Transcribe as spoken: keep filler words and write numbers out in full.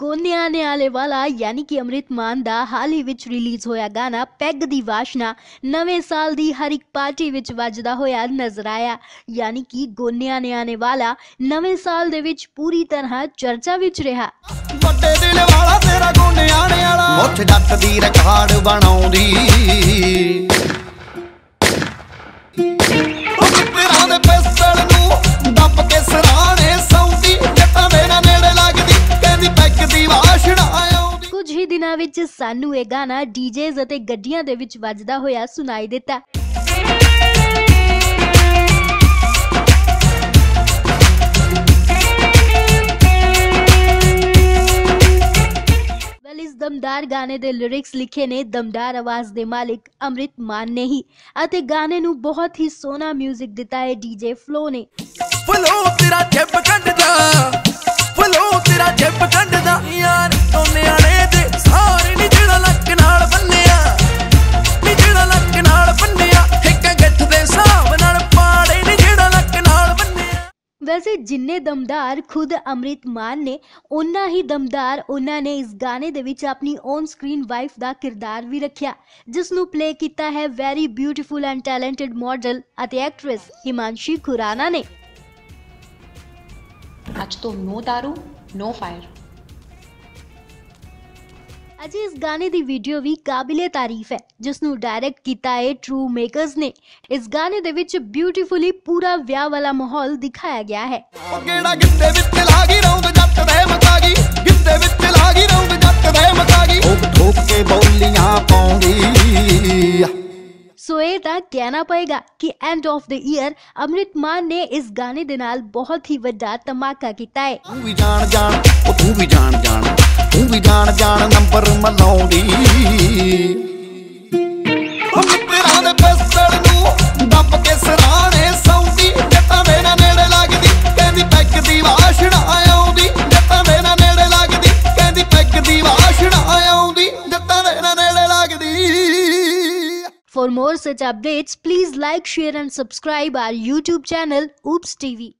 गोंदे आने आले वाला यानी कि अमृत मान दा हाल ही विच रिलीज होया गाना पैग दी वाशना नवे साल दी हर एक पार्टी विच वजदा होया नजर आया। यानी कि गोंदे आने आने वाला नवे साल दे विच पूरी तरह चर्चा विच रहा। कुछ ही दिनां विच सानू ये गाना डीजेज़ अते गड्डियां दे विच वजदा होया सुनाई दिता। दमदार गाने दे लिरिक्स लिखे ने दमदार आवाज दे मालिक अमृत मान ने ही अते गाने नू बहुत ही सोना म्यूजिक दिता है डीजे फ्लो ने। फ्लो तेरा जब कंडदा, फ्लो तेरा जब कंडदा, यार तो न्याणे दे सारे नी जेड़ा लक नाल बन्निया, नी जेड़ा लक नाल बन्निया, इक गठ दे साहब नाल पाड़े नी जेड़ा लक नाल बन्निया। वैसे जिन्ने दमदार खुद अमृत मान ने उन्ना ही दमदार उन्होंने इस गाने दे विच अपनी ऑन स्क्रीन वाइफ का किरदार भी रखा, जिसनू प्ले किया है very beautiful and talented model अते एक्ट्रेस हिमांशी खुराना ने। आज तो नो दारू नो फायर। अजे इस गाने दी वीडियो भी काबिले तारीफ है, जिसनू डायरेक्ट किया है ट्रू मेकर्स ने। इस गाने दे विच ब्यूटीफुली पूरा ब्याह वाला माहौल दिखाया गया है। सो ये कहना पड़ेगा कि end of the year Amrit Maan ने इस गाने दे नाल बहुत ही वड्डा धमाका किया है। तू भी जान जान, ओ तू भी जान जान, तू भी जान जान नंबर मलाउंदी। ओ तेरा दे पिस्टल नू दब के सराणे सौंदी, जता मेरा नेड़े लगदी कहंदी पैक दी वाशना आउंदी, जता मेरा नेड़े लगदी कहंदी पैक दी वाशना आउंदी, जता मेरा नेड़े लगदी। For more such updates, please like, share and subscribe our YouTube channel Oops T V.